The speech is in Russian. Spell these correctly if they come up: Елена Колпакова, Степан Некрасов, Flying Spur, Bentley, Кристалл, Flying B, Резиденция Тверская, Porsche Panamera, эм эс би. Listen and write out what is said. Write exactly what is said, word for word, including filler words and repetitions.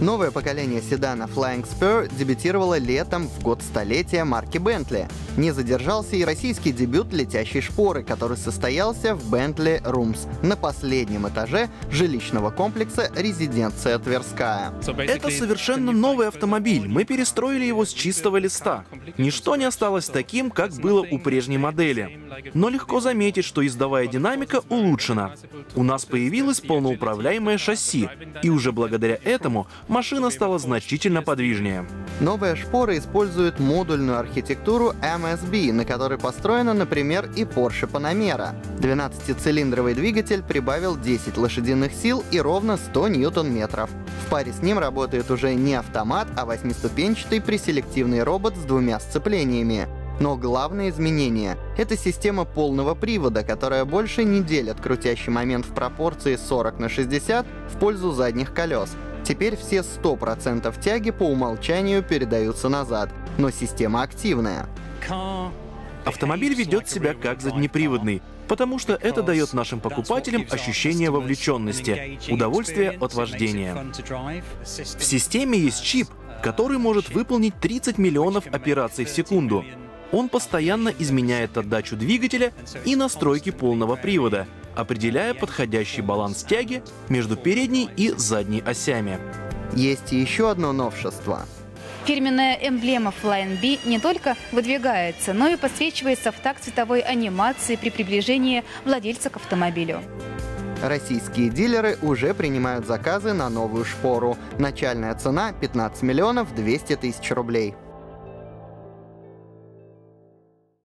Новое поколение седана Flying Spur дебютировало летом в год столетия марки Bentley. Не задержался и российский дебют летящей шпоры, который состоялся в Bentley Rooms на последнем этаже жилищного комплекса «Резиденция Тверская». Это совершенно новый автомобиль, мы перестроили его с чистого листа. Ничто не осталось таким, как было у прежней модели. Но легко заметить, что ездовая динамика улучшена. У нас появилось полноуправляемое шасси, и уже благодаря этому машина стала значительно подвижнее. Новая шпора использует модульную архитектуру эм эс би, на которой построена, например, и Porsche Panamera. двенадцатицилиндровый двигатель прибавил десять лошадиных сил и ровно сто ньютон-метров. В паре с ним работает уже не автомат, а восьмиступенчатый преселективный робот с двумя сцеплениями. Но главное изменение — это система полного привода, которая больше не делит крутящий момент в пропорции сорок на шестьдесят в пользу задних колес. Теперь все сто процентов тяги по умолчанию передаются назад, но система активная. Автомобиль ведет себя как заднеприводный, потому что это дает нашим покупателям ощущение вовлеченности, удовольствие от вождения. В системе есть чип, который может выполнить тридцать миллионов операций в секунду. Он постоянно изменяет отдачу двигателя и настройки полного привода, определяя подходящий баланс тяги между передней и задней осями. Есть еще одно новшество. Фирменная эмблема Flying B не только выдвигается, но и подсвечивается в такт цветовой анимации при приближении владельца к автомобилю. Российские дилеры уже принимают заказы на новую шпору. Начальная цена – пятнадцать миллионов двести тысяч рублей.